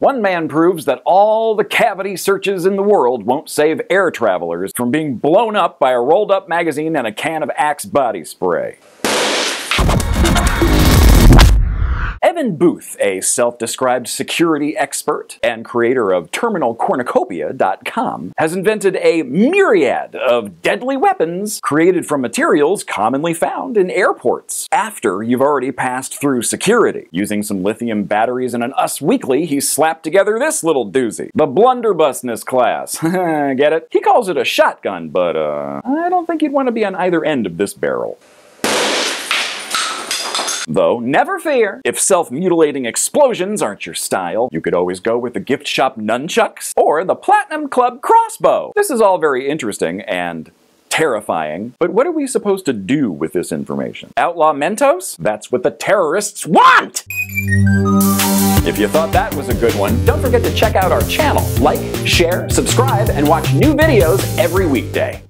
One man proves that all the cavity searches in the world won't save air travelers from being blown up by a rolled-up magazine and a can of Axe body spray. Ben Booth, a self-described security expert and creator of TerminalCornucopia.com, has invented a myriad of deadly weapons created from materials commonly found in airports after you've already passed through security. Using some lithium batteries and an Us Weekly, he slapped together this little doozy. The blunderbussness class. Get it? He calls it a shotgun, but I don't think you'd want to be on either end of this barrel. Though, never fear, if self-mutilating explosions aren't your style, you could always go with the gift shop nunchucks or the Platinum Club crossbow. This is all very interesting and terrifying, but what are we supposed to do with this information? Outlaw Mentos? That's what the terrorists want! If you thought that was a good one, don't forget to check out our channel. Like, share, subscribe, and watch new videos every weekday.